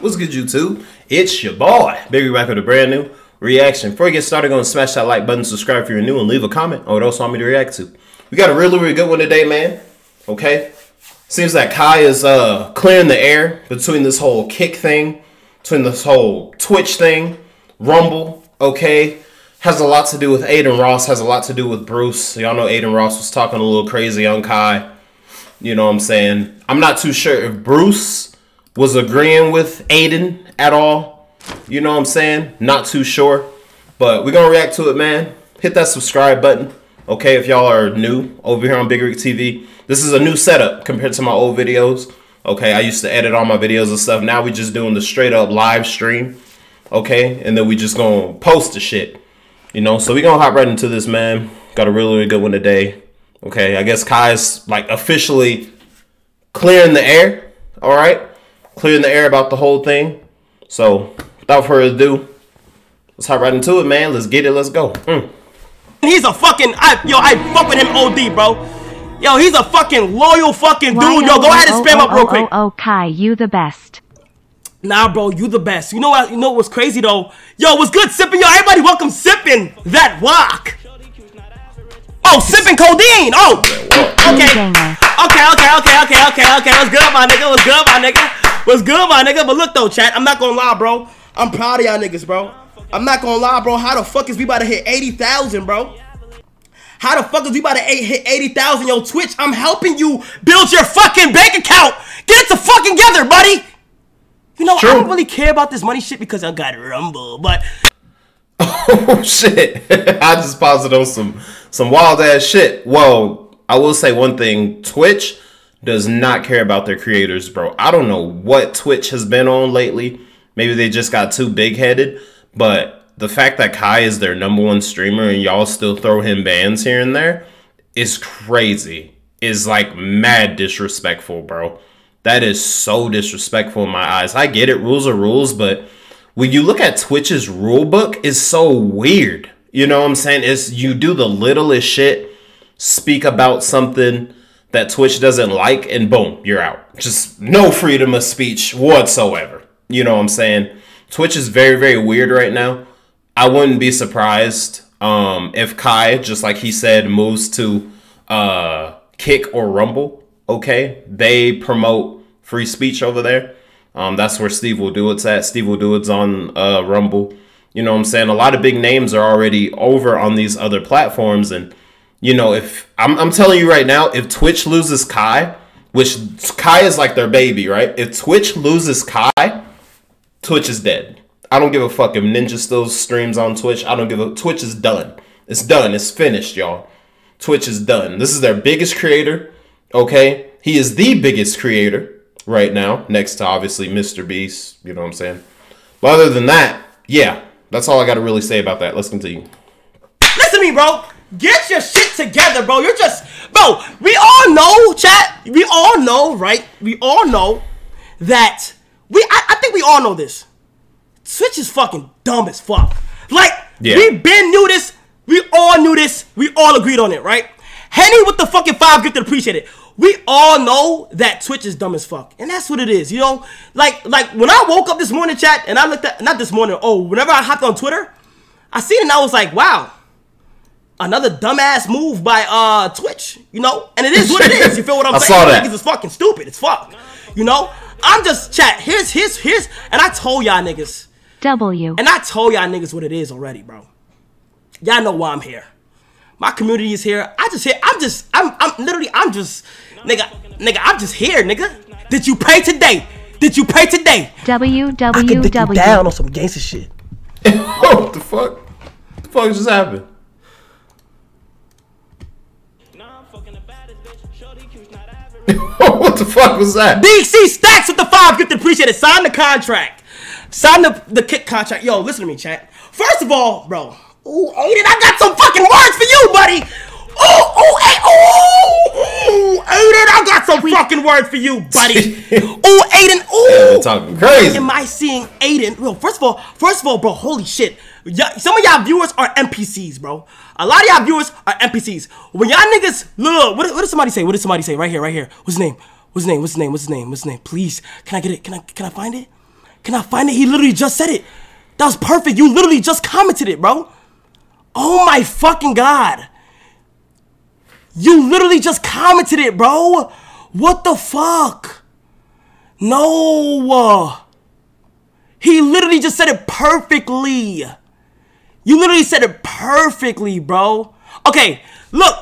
What's good, YouTube? It's your boy, Big Rick, back with a brand new reaction. Before we get started, go and smash that like button, subscribe if you're new, and leave a comment on what else you want me to react to. We got a really, really good one today, man. Okay? Seems like Kai is clearing the air between this whole Kick thing, between this whole Twitch thing, Rumble, okay? Has a lot to do with Adin Ross, has a lot to do with Bruce. Y'all know Adin Ross was talking a little crazy on Kai. You know what I'm saying? I'm not too sure if Bruce was agreeing with Adin at all. You know what I'm saying? Not too sure. But we're going to react to it, man. Hit that subscribe button. Okay, if y'all are new over here on Big Rick TV. This is a new setup compared to my old videos. Okay, I used to edit all my videos and stuff. Now we're just doing the straight up live stream. Okay, and then we just going to post the shit. You know, so we're going to hop right into this, man. Got a really, really good one today. Okay, I guess Kai's like officially clearing the air. All right, clearing the air about the whole thing. So without further ado, let's hop right into it, man. Let's get it. Let's go. He's a fucking I fuck with him OD, bro. Yo, he's a fucking loyal fucking dude. Yo, go ahead and spam up real quick. Oh, Kai, you the best. Nah, bro, you the best. You know what? You know what's crazy though? Yo, what's good, sipping? Yo, everybody, welcome sipping that walk. Oh, sipping codeine! Oh! Okay. Okay. What's good, my nigga? But look though, chat, I'm not gonna lie, bro. I'm proud of y'all niggas, bro. How the fuck is we about to hit 80,000, bro? How the fuck is we about to hit 80,000? Yo, Twitch, I'm helping you build your fucking bank account! Get it to fucking together, buddy! You know, true. I don't really care about this money shit because I got Rumble, but... Oh, shit. I just paused on some wild ass shit. Well, I will say one thing. Twitch does not care about their creators, bro. I don't know what Twitch has been on lately. Maybe they just got too big-headed. But the fact that Kai is their #1 streamer and y'all still throw him bans here and there is crazy. It's like mad disrespectful, bro. That is so disrespectful in my eyes. I get it. Rules are rules, but... when you look at Twitch's rulebook, it's so weird. You know what I'm saying? It's you do the littlest shit, speak about something that Twitch doesn't like, and boom, you're out. Just no freedom of speech whatsoever. You know what I'm saying? Twitch is very, very weird right now. I wouldn't be surprised if Kai, just like he said, moves to Kick or Rumble. Okay? They promote free speech over there. That's where Steve will do it's at. Steve will do it's on Rumble. You know what I'm saying? A lot of big names are already over on these other platforms. And, you know, if I'm telling you right now, if Twitch loses Kai, which Kai is like their baby, right? If Twitch loses Kai, Twitch is dead. I don't give a fuck if Ninja still streams on Twitch. I don't give a... Twitch is done. It's done. It's finished, y'all. Twitch is done. This is their biggest creator. Okay? He is the biggest creator right now, next to obviously MrBeast, you know what I'm saying? But other than that, yeah, that's all I gotta really say about that. Let's continue. Listen to me, bro. Get your shit together, bro. You're just, bro, we all know, chat, we all know, right? We all know that, I think we all know this. Twitch is fucking dumb as fuck. Like, yeah. We been knew this, we all knew this, we all agreed on it, right? Henny with the fucking 5 gifted, appreciate it. We all know that Twitch is dumb as fuck, and that's what it is, you know? Like when I woke up this morning, chat, and I looked at, not this morning, oh, whenever I hopped on Twitter, I seen it and I was like, wow, another dumbass move by Twitch, you know? And it is what it is, you feel what I'm saying? I saw that. It's fucking stupid, it's fuck, you know? I'm just, chat, here's, and I told y'all niggas. And I told y'all niggas what it is already, bro. Y'all know why I'm here. My community is here. I'm just, nigga, I'm just here, nigga. Did you pay today? I could dick you down on some gangster shit. What the fuck? What the fuck just happened? What the fuck was that? BC Stacks with the 5 get to appreciate it. Sign the contract. Sign the Kick contract. Yo, listen to me, chat. First of all, bro. Ooh, Adin, I got some fucking words for you, buddy. Adin, I got some fucking words for you, buddy. Ooh, Adin, ooh. Yeah, talking crazy. Am I seeing Adin? Well, first of all, bro, holy shit. Some of y'all viewers are NPCs, bro. A lot of y'all viewers are NPCs. When y'all niggas, look, what did somebody say? What did somebody say? Right here, right here. What's his name? Please, can I get it? Can I find it? Can I find it? He literally just said it. That was perfect. You literally just commented it, bro. Oh my fucking God. You literally just commented it, bro. What the fuck? No. He literally just said it perfectly. You literally said it perfectly, bro. Okay, look.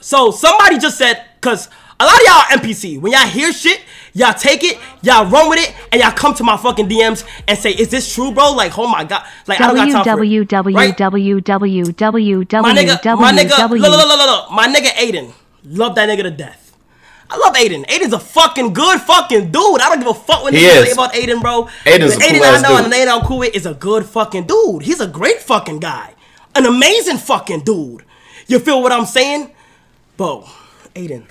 So somebody just said, because a lot of y'all are NPC. When y'all hear shit, y'all take it, y'all run with it, and y'all come to my fucking DMs and say, is this true, bro? Like, oh my God. Like, I don't got time for it. My nigga Adin. Love that nigga to death. I love Adin. Adin's a fucking good fucking dude. I don't give a fuck what niggas say about Adin, bro. Adin's a cool ass dude. Adin I know and Adin I'm cool with is a good fucking dude. He's a great fucking guy. An amazing fucking dude. You feel what I'm saying? Bro, Adin.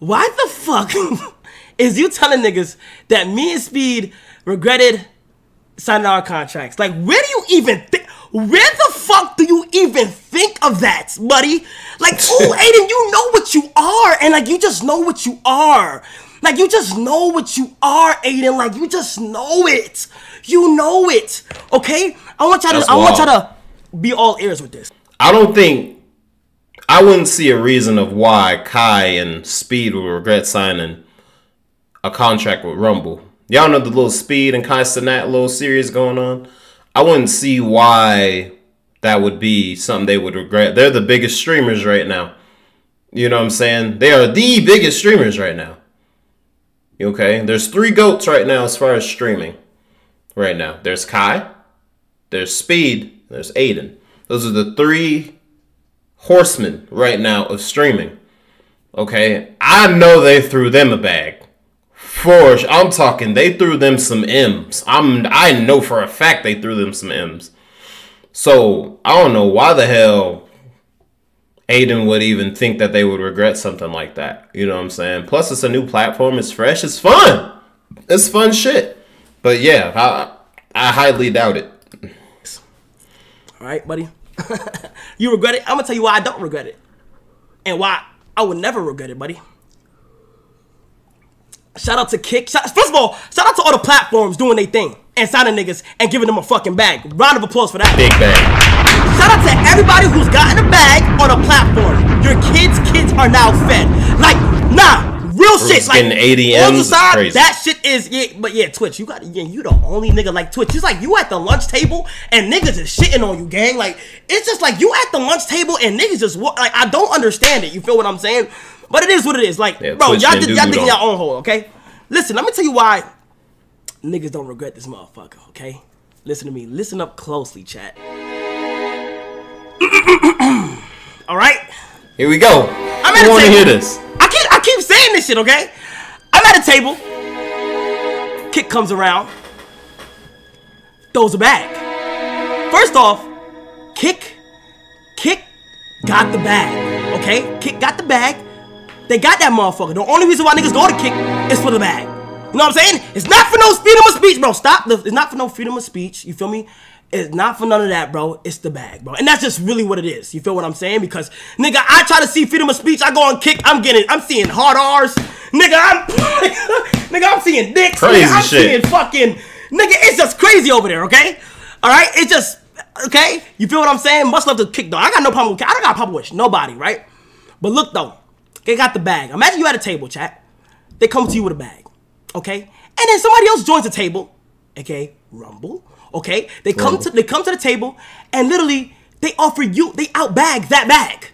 Why the fuck is you telling niggas that me and Speed regretted signing our contracts? Like, where do you even think? Where the fuck do you even think of that, buddy? Like, oh, Adin, you know what you are. And, like, you just know what you are. Like, you just know what you are, Adin. Like, you just know it. You know it. Okay? I want y'all to be all ears with this. I wouldn't see a reason of why Kai and Speed would regret signing a contract with Rumble. Y'all know the little Speed and Kai Cenat little series going on. I wouldn't see why that would be something they would regret. They're the biggest streamers right now. You know what I'm saying? They are the biggest streamers right now. Okay? There's three GOATs right now as far as streaming right now. There's Kai, there's Speed, there's Adin. Those are the three horsemen right now of streaming. Okay? I know they threw them a bag. I'm talking, they threw them some M's. I know for a fact they threw them some M's. So I don't know why the hell Adin would even think that they would regret something like that. You know what I'm saying? Plus, it's a new platform. It's fresh. It's fun. It's fun shit. But yeah, I highly doubt it. All right, buddy. You regret it? I'm going to tell you why I don't regret it. And why I would never regret it, buddy. Shout out to Kick. First of all, shout out to all the platforms doing their thing and signing niggas and giving them a fucking bag. Round of applause for that. Big bag. Shout out to everybody who's gotten a bag on a platform. Your kids are now fed. Like, nah, real shit. Like, ADMs aside, that shit is, yeah, but yeah, Twitch, you the only nigga like Twitch. It's like you at the lunch table and niggas is shitting on you, gang. Like, it's just like you at the lunch table and niggas just, like, I don't understand it. You feel what I'm saying? But it is what it is. Like, yeah, bro, y'all digging y'all own hole, okay? Listen, let me tell you why niggas don't regret this motherfucker, okay? Listen to me. Listen up closely, chat. All right? Here we go. I want to hear this. I keep saying this shit, okay? I'm at a table. Kick comes around. Throws a bag. First off, Kick got the bag, okay? Kick got the bag. They got that motherfucker. The only reason why niggas go to Kick is for the bag. You know what I'm saying? It's not for no freedom of speech, bro. Stop. It's not for no freedom of speech. You feel me? It's not for none of that, bro. It's the bag, bro. And that's just really what it is. You feel what I'm saying? Because, nigga, I try to see freedom of speech. I go on Kick. I'm seeing hard R's. Nigga, I'm seeing dicks. Crazy nigga, I'm seeing fucking, nigga, it's just crazy over there, okay? All right? It's just, okay? You feel what I'm saying? Much love to Kick, though. I got no problem with Kick. I don't got a problem with nobody, right? But look, though. They got the bag. Imagine you at a table, chat. They come to you with a bag, okay? And then somebody else joins the table, aka Rumble, okay? They come to the table and literally they offer you, they outbag that bag.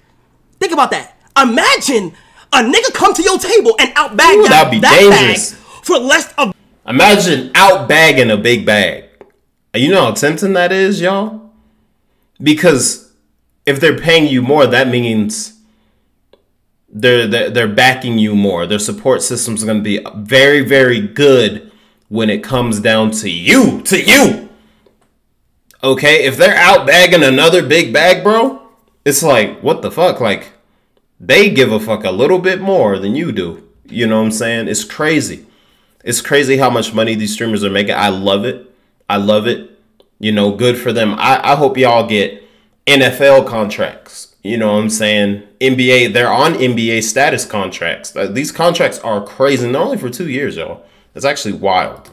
Think about that. Imagine a nigga come to your table and outbag that bag for less of. Imagine outbagging a big bag. You know how tempting that is, y'all? Because if they're paying you more, that means they're backing you more. Their support system's going to be very, very good when it comes down to you. Okay? If they're out bagging another big bag, bro, it's like, what the fuck? Like, they give a fuck a little bit more than you do. You know what I'm saying? It's crazy. It's crazy how much money these streamers are making. I love it. I love it. You know, good for them. I hope y'all get NFL contracts. You know what I'm saying? NBA, they're on NBA status contracts. These contracts are crazy. And they're only for 2 years, y'all. That's actually wild.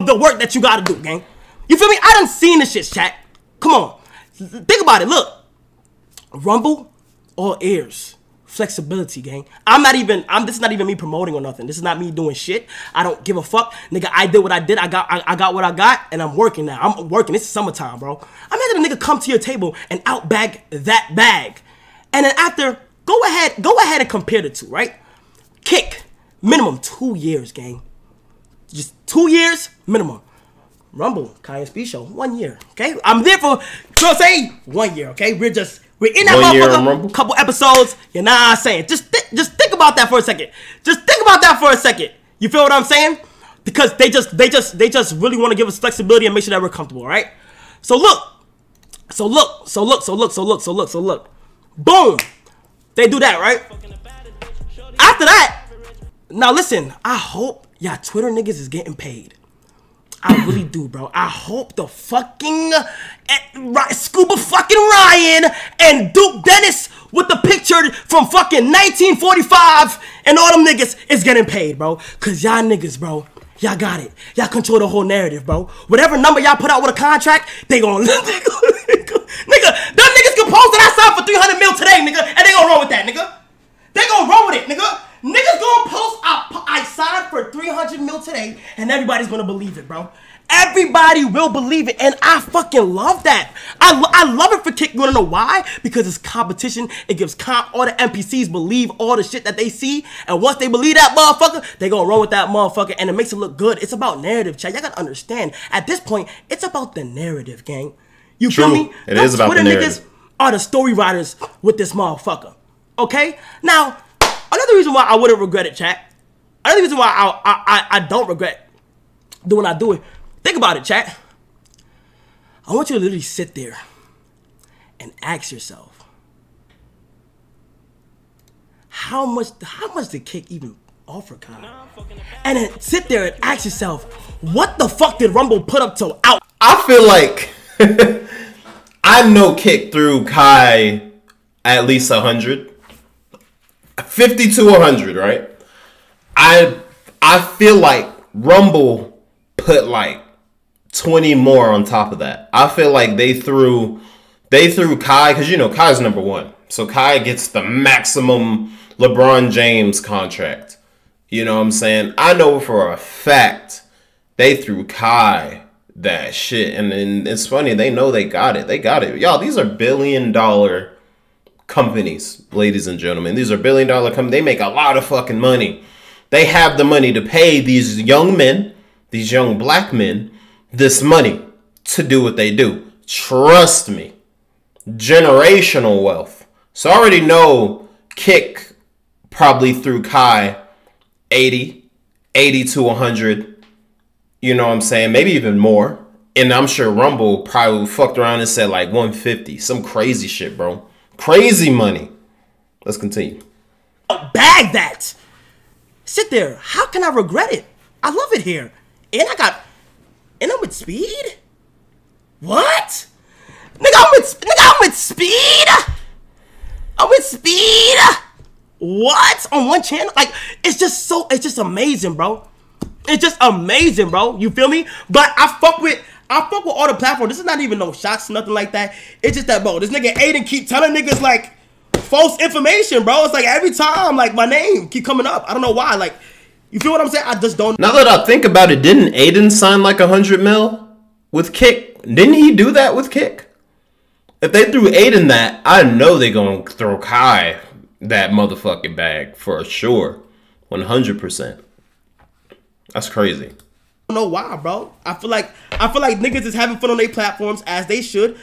the work that you gotta do, gang. You feel me? I done seen this shit, chat. Come on. Think about it. Look. Rumble, all ears. Flexibility, gang. This is not even me promoting or nothing. This is not me doing shit. I don't give a fuck. Nigga, I did what I did. I got what I got, and I'm working now. I'm working. It's summertime, bro. Imagine a nigga come to your table and outbag that bag. And then after, go ahead and compare the two, right? Kick, minimum 2 years, gang. Just 2 years, minimum. Rumble, Kai Cenat show, 1 year, okay? I'm there for, you know what I'm saying? 1 year, okay? We're in that motherfucker, couple episodes, you know what I'm saying? Just think about that for a second. Just think about that for a second. You feel what I'm saying? Because they just really want to give us flexibility and make sure that we're comfortable, right? So look. Boom. They do that, right? After that, now listen, I hope y'all Twitter niggas is getting paid. I really do, bro. I hope the fucking Scuba fucking Ryan and Duke Dennis with the picture from fucking 1945 and all them niggas is getting paid, bro. Cause y'all niggas, bro, y'all got it. Y'all control the whole narrative, bro. Whatever number y'all put out with a contract, they gonna nigga, them niggas can post that I signed for 300 mil today, nigga, and they gonna roll with that, nigga. They gonna roll with it, nigga. Niggas gonna post, I signed for 300 mil today, and everybody's gonna believe it, bro. Everybody will believe it, and I fucking love that. I love it for Kick. You wanna know why? Because it's competition. It gives all the NPCs believe all the shit that they see, and once they believe that motherfucker, they gonna roll with that motherfucker, and it makes it look good. It's about narrative, chat. Y'all gotta understand. At this point, it's about the narrative, gang. You feel me? It is about the narrative. Niggas are the story writers with this motherfucker. Okay? Now, another reason why I wouldn't regret it, chat. Another reason why I don't regret doing what I do it. Think about it, chat. I want you to literally sit there and ask yourself, how much did Kick even offer Kai? And then sit there and ask yourself, what the fuck did Rumble put up to out? I feel like I know Kick threw Kai at least 100. 50 to 100, right? I feel like Rumble put like 20 more on top of that. I feel like they threw Kai, because you know Kai's number one, so Kai gets the maximum LeBron James contract. You know what I'm saying? I know for a fact they threw Kai that shit, and it's funny, they know they got it. They got it, y'all. These are billion-dollar companies, ladies and gentlemen. These are billion-dollar companies. They make a lot of fucking money. They have the money to pay these young men, these young black men, this money to do what they do. Trust me. Generational wealth. So I already know Kick probably threw Kai 80 to 100. You know what I'm saying? Maybe even more. And I'm sure Rumble probably fucked around and said like 150. Some crazy shit, bro. Crazy money. Let's continue. Bag that. Sit there. How can I regret it? I love it here. And I'm with speed? What? Nigga, I'm with speed? I'm with speed? What? On one channel? Like, it's just amazing, bro. It's just amazing, bro. You feel me? But I fuck with all the platforms. This is not even no shots, nothing like that. It's just that, bro, this nigga Adin keep telling niggas, like, false information, bro. It's like every time, like, my name keep coming up. I don't know why. Like, you feel what I'm saying? I just don't. Now that I think about it, didn't Adin sign, like, 100 mil with Kick? Didn't he do that with Kick? If they threw Adin that, I know they gonna throw Kai that motherfucking bag for sure. 100%. That's crazy. I don't know why, bro. I feel like niggas is having fun on their platforms as they should.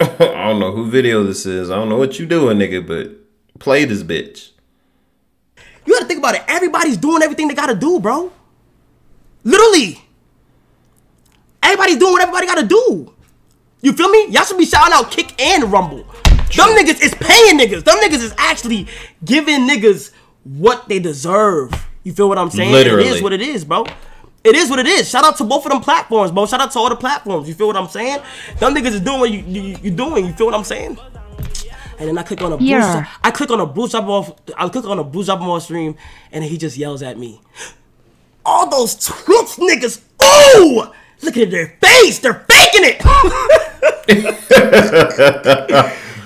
I don't know who video this is. I don't know what you doing, nigga, but play this bitch. You gotta think about it. Everybody's doing everything they gotta do, bro. Literally. Everybody's doing what everybody gotta do. You feel me? Y'all should be shouting out Kick and Rumble. Them niggas is paying niggas. Them niggas is actually giving niggas what they deserve. You feel what I'm saying? Literally. It is what it is, bro. It is what it is. Shout out to both of them platforms, bro. Shout out to all the platforms. You feel what I'm saying? Them niggas is doing what you're doing. You feel what I'm saying? and then I click on a Bruce Abamore stream, and he just yells at me. All those Twitch niggas, ooh! Look at their face, they're faking it!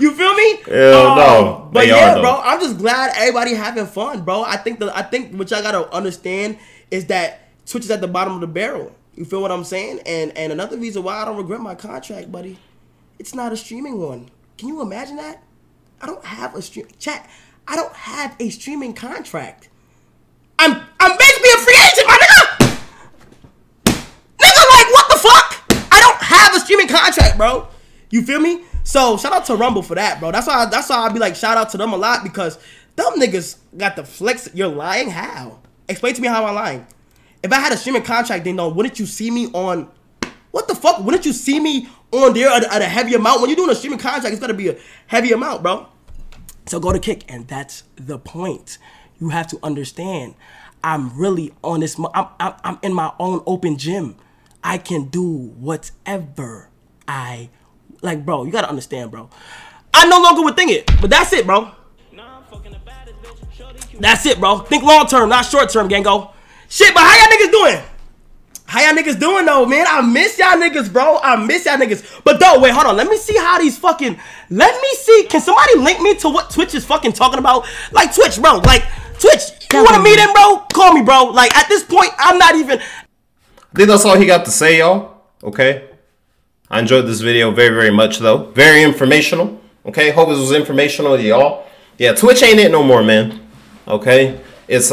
You feel me? Yeah, no. But yeah, bro, I'm just glad everybody having fun, bro. I think what y'all gotta understand is that Twitch is at the bottom of the barrel. You feel what I'm saying? And another reason why I don't regret my contract, buddy, it's not a streaming one. Can you imagine that? I don't have a stream chat. I don't have a streaming contract. I'm basically a free agent, my nigga. Nigga, like what the fuck? I don't have a streaming contract, bro. You feel me? So shout out to Rumble for that, bro. That's why I be like shout out to them a lot, because them niggas got the flex. You're lying? How? Explain to me how I'm lying. If I had a streaming contract, then no, wouldn't you see me on? What the fuck? Wouldn't you see me on there at a heavy amount? When you're doing a streaming contract, it's gotta be a heavy amount, bro. So go to Kick, and that's the point. You have to understand. I'm really on this. I'm in my own open gym. I can do whatever I like, bro. You gotta understand, bro. I no longer would think it, but that's it, bro. That's it, bro. Think long term, not short term, gango. Shit, but how y'all niggas doing? How y'all niggas doing though, man? I miss y'all niggas, bro. I miss y'all niggas. But though, wait, hold on. Let me see how these fucking. Let me see. Can somebody link me to what Twitch is fucking talking about? Like Twitch, bro. Like Twitch. You wanna meet him, bro? Call me, bro. Like at this point, I'm not even. I think that's all he got to say, y'all. Okay. I enjoyed this video very, very much though. Very informational. Okay. Hope this was informational to y'all. Yeah, Twitch ain't it no more, man. Okay. It's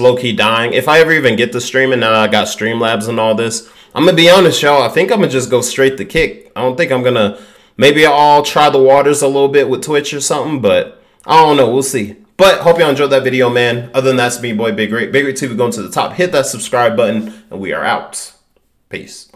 low-key dying. If I ever even get to streaming, now I got Streamlabs and all this, I'm going to be honest, y'all. I think I'm going to just go straight to Kick. I don't think I'm going to... Maybe I'll try the waters a little bit with Twitch or something, but I don't know. We'll see. But hope y'all enjoyed that video, man. Other than that, it's me, boy, Big Rick. Big Rick TV going to the top. Hit that subscribe button, and we are out. Peace.